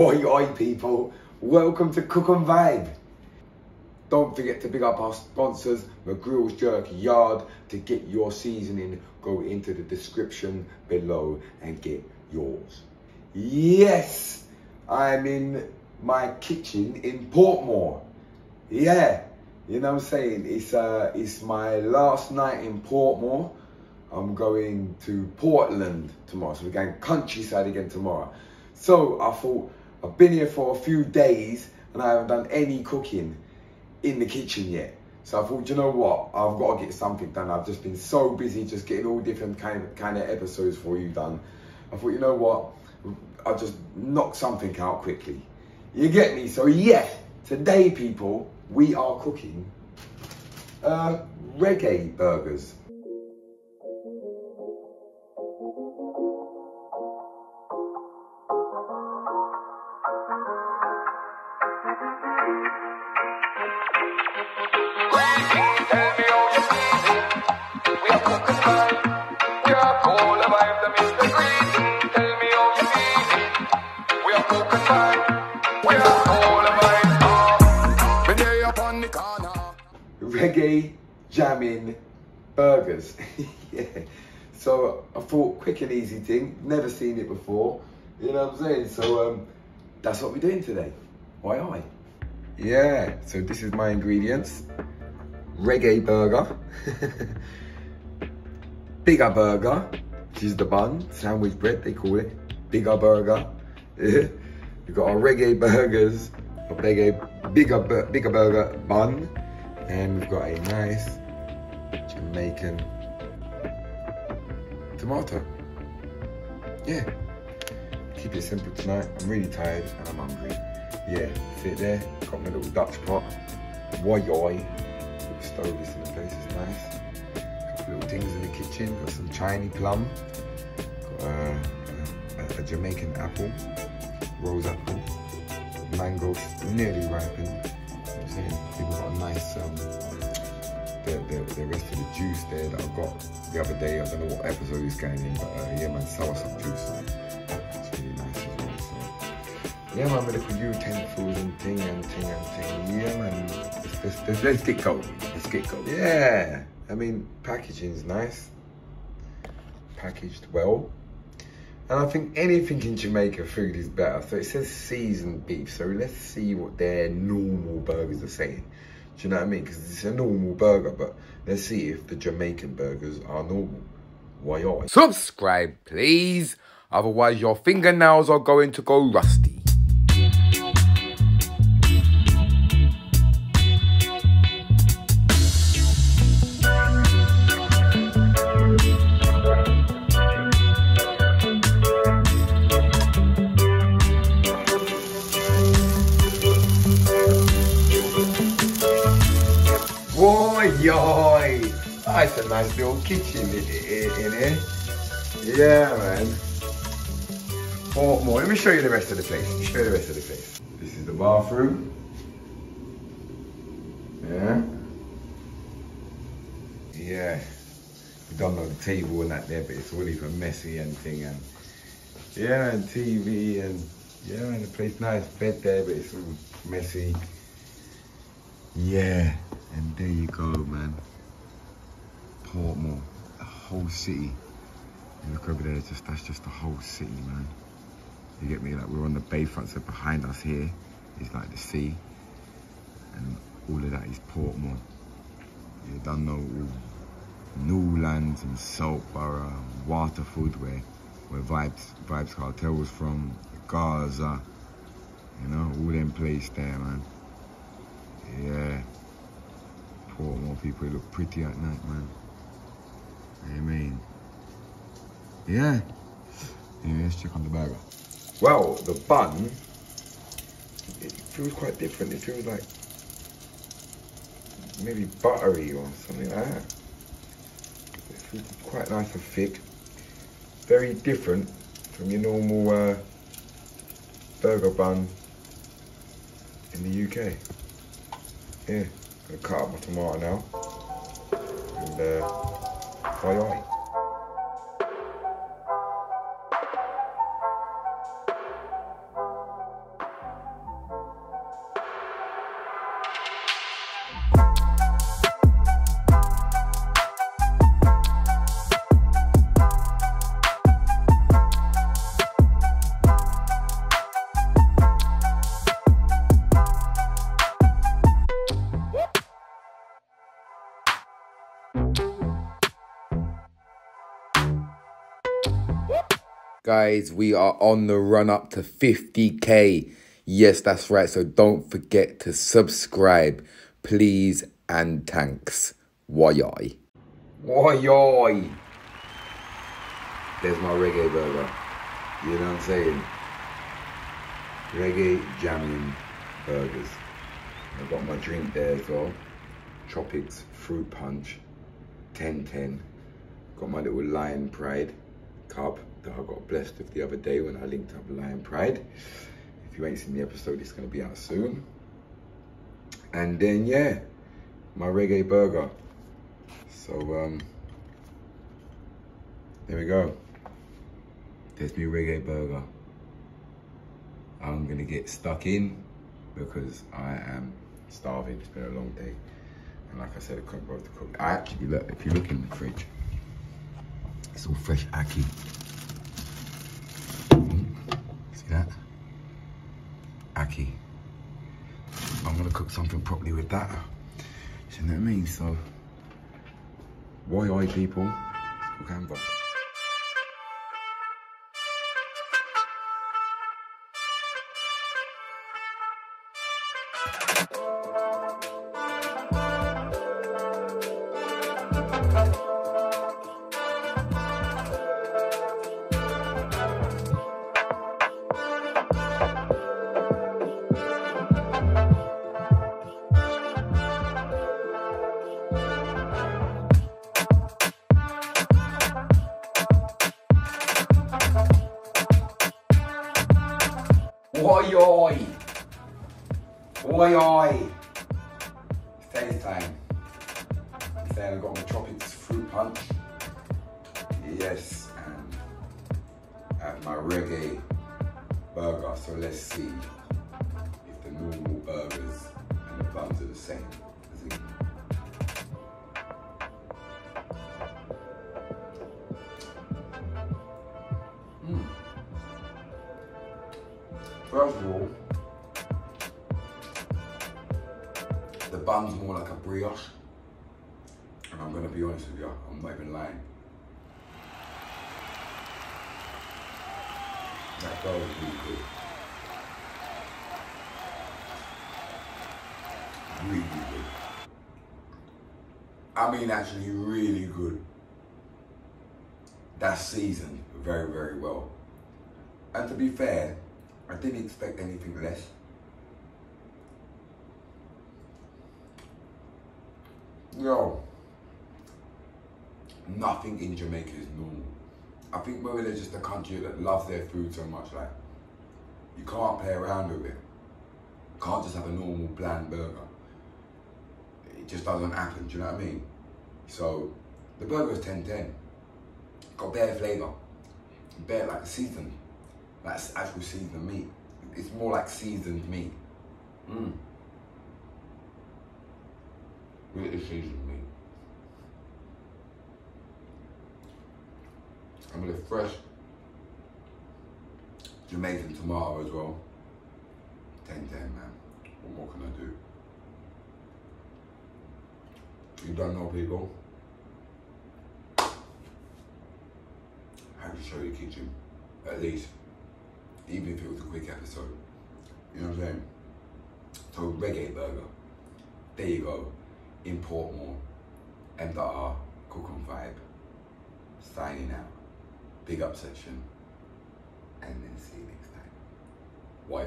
Oi people, welcome to Cook and Vibe. Don't forget to big up our sponsors, MI Grills Jerk Yard. To get your seasoning, go into the description below and get yours. Yes, I'm in my kitchen in Portmore. Yeah, you know what I'm saying? It's my last night in Portmore. I'm going to Portland tomorrow, so we're going countryside again tomorrow. So I thought, I've been here for a few days and I haven't done any cooking in the kitchen yet. So I thought, you know what, I've got to get something done. I've just been so busy just getting all different kind of episodes for you done. I thought, you know what, I'll just knock something out quickly. You get me? So yeah, today people, we are cooking reggae burgers. Reggae jamming burgers. Yeah. So I thought, quick and easy thing, never seen it before, you know what I'm saying? So that's what we're doing today. Why? Yeah, so this is my ingredients. Reggae burger, bigger burger, which is the bun, sandwich bread they call it, bigger burger. We've got our reggae burgers, a bigger burger bun, and we've got a nice Jamaican tomato. Yeah, keep it simple tonight. I'm really tired and I'm hungry. Yeah, sit there, got my little Dutch pot, woi. Little stove is in the place, it's nice. Got little things in the kitchen, got some Chinese plum, got a Jamaican apple, rose apple, mango nearly ripened. People got a nice, the rest of the juice there that I got the other day. I don't know what episode it's going in, but yeah man, soursop juice, it's really nice as well, so. Yeah man, with the utensils and thing, yeah man, let's get going, yeah. I mean, packaging's nice, packaged well, and I think anything in Jamaica food is better. So it says seasoned beef, so let's see what their normal burgers are saying. Do you know what I mean? Because it's a normal burger, but let's see if the Jamaican burgers are normal. Why? Subscribe, please. Otherwise, your fingernails are going to go rusty. It's a nice little kitchen in here. Yeah, man. Portmore. Let me show you the rest of the place. This is the bathroom. Yeah. Yeah. We don't know the table and that there, but it's all even messy and thing. And yeah, and TV and yeah, and the place nice. Bed there, but it's all messy. Yeah. And there you go, man. Portmore, the whole city. You look over there, that's just the whole city, man. You get me? Like, we're on the bayfront, so behind us here is like the sea, and all of that is Portmore. You don't know all Newlands and Saltborough, Waterford, where Vibes Cartel was from, Gaza. You know, all them place there, man. Yeah, Portmore people, they look pretty at night, man. I mean, yeah. Anyway, let's check on the burger. Well, the bun, it feels quite different. It feels like maybe buttery or something like that. It feels quite nice and thick. Very different from your normal burger bun in the UK. Yeah, I'm gonna cut up my tomato now. And, Why? Guys, we are on the run up to 50k. Yes, that's right. So don't forget to subscribe, please and thanks. Why-oi. Why-oi. There's my reggae burger. You know what I'm saying? Reggae jamming burgers. I've got my drink there as well. Tropics Fruit Punch. 10-10. Got my little Lion Pride cup that I got blessed with the other day when I linked up Lion Pride. If you ain't seen the episode, it's going to be out soon. And then, yeah, my reggae burger. So, there we go. There's my reggae burger. I'm going to get stuck in because I am starving. It's been a long day. And like I said, I couldn't bother to cook. I actually, look, if you look in the fridge, it's all fresh ackee. See that? Ackee. I'm gonna cook something properly with that. Do you know what I mean? So, why people, let's cook hamburger. Oi-oi! Oi-oi! It's taste time. I'm saying I've got my Chopin's Fruit Punch. Yes, and at my reggae burger. So let's see if the normal burgers and the buns are the same. First of all, the bun's more like a brioche, and I'm going to be honest with you, I'm not even lying. That dough is really good. Really good. I mean actually really good. That's seasoned very, very well. And to be fair, I didn't expect anything less. Yo, nothing in Jamaica is normal. I think maybe they're just a country that loves their food so much, like, you can't play around with it. You can't just have a normal bland burger. It just doesn't happen, do you know what I mean? So, the burger's 10-10. Got bare flavour, bare like seasoned. That's actual seasoned meat. It's more like seasoned meat. Mmm. It is seasoned meat. And with a fresh Jamaican tomato as well. 10-10, man. What more can I do? You don't know people. Have to show your kitchen. At least. Even if it was a quick episode, you know what I'm saying? So reggae burger, there you go, in Portmore, M.R, cook on vibe, signing out, big up section, and then see you next time. Why?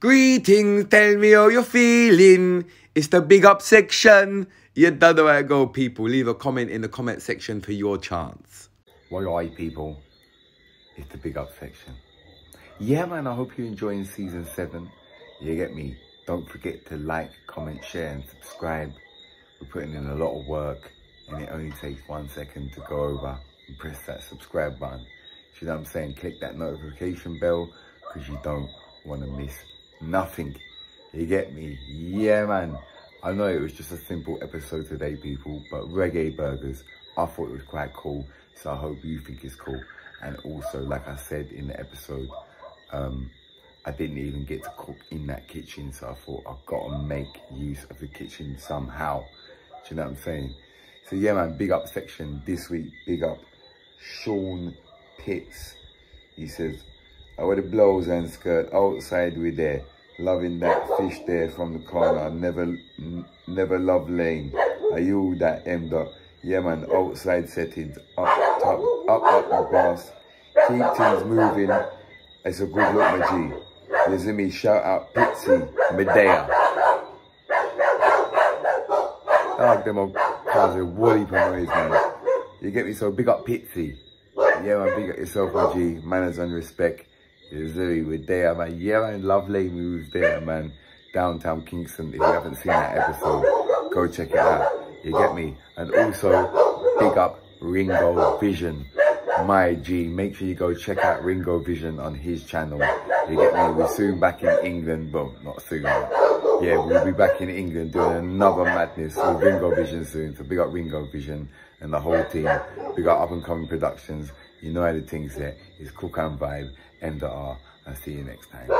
Greetings, tell me how you're feeling, it's the big up section. You don't know where to go, people. Leave a comment in the comment section for your chance. Why people, it's the big up section. Yeah, man, I hope you're enjoying season 7. You get me? Don't forget to like, comment, share and subscribe. We're putting in a lot of work and it only takes 1 second to go over and press that subscribe button. You know what I'm saying? Click that notification bell because you don't want to miss nothing. You get me? Yeah, man. I know it was just a simple episode today, people, but reggae burgers, I thought it was quite cool. So I hope you think it's cool. And also, like I said in the episode, I didn't even get to cook in that kitchen, so I thought I've got to make use of the kitchen somehow. Do you know what I'm saying? So yeah, man, big up section this week. Big up Sean Pitts, He says, our the blouse and skirt outside we there, loving that fish there from the corner, never love lane. Are you that M dot? Yeah man, outside settings, up top, up my boss. Keep things moving. It's a good look, my G. Listen me, shout out Pitsy Medea. I like them old cars with woolly promoters, man. You get me? So big up Pitsy. Yeah man, big up yourself, my G. Manners and respect. Listen me, Medea, man. Yeah man, lovely moves there, man. Downtown Kingston. If you haven't seen that episode, go check it out. You get me? And also, big up Ringo Vision. My G, make sure you go check out Ringo Vision on his channel. You get me? We're soon back in England. Well, not soon. Yeah, we'll be back in England doing another madness with Ringo Vision soon. So big up Ringo Vision and the whole team. Big up Up and Coming Productions. You know how the thing's there. It's Cook and Vibe, M dot R. I'll see you next time.